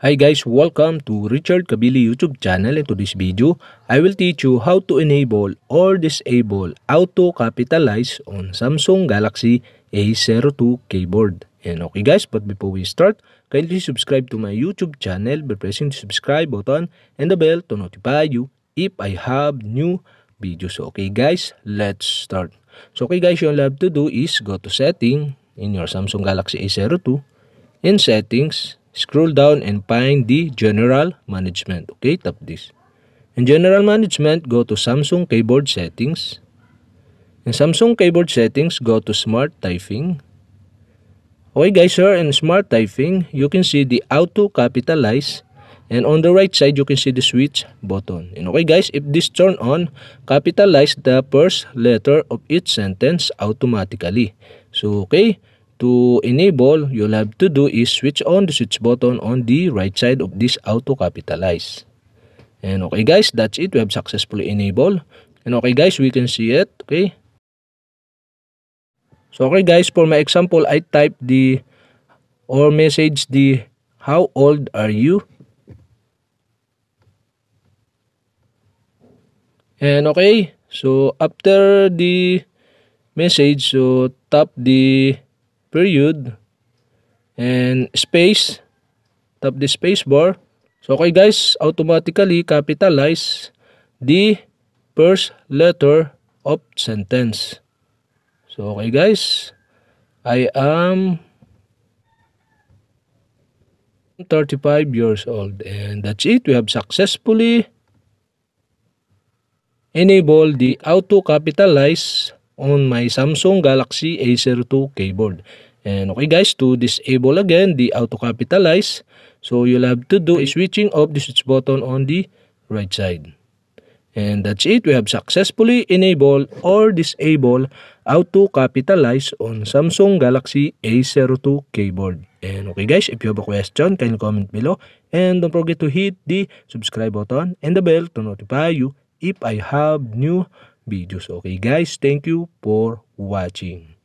Hi guys, welcome to Richard Cabile YouTube channel. In today's video, I will teach you how to enable or disable auto capitalize on Samsung Galaxy A02 keyboard. And okay guys, but before we start, kindly subscribe to my YouTube channel by pressing the subscribe button and the bell to notify you if I have new videos. So okay guys, let's start. So okay guys, all you have to do is go to setting in your Samsung Galaxy A02. In settings, scroll down and find the general management. Okay, tap this. In general management, go to Samsung keyboard settings. In Samsung keyboard settings, go to smart typing. Okay guys, here in smart typing, you can see the auto capitalize, and on the right side you can see the switch button. And okay guys, if this turn on, capitalize the first letter of each sentence automatically. So okay, to enable, you'll have to do is switch on the switch button on the right side of this auto capitalize. And okay guys, that's it. We have successfully enabled. And okay guys, we can see it. Okay. So okay guys, for my example, I type the or message the how old are you? And okay, so after the message, so tap the period and space, tap the space bar. So okay guys, automatically capitalize the first letter of sentence. So okay guys, I am 35 years old, and that's it. We have successfully enabled the auto capitalize on my Samsung Galaxy A02 keyboard. And okay guys, to disable again the auto capitalize, so you'll have to do is switching off the switch button on the right side. And that's it. We have successfully enabled or disabled auto capitalize on Samsung Galaxy A02 keyboard. And okay guys, if you have a question, kindly comment below, and don't forget to hit the subscribe button and the bell to notify you if I have new videos. Okay guys, thank you for watching.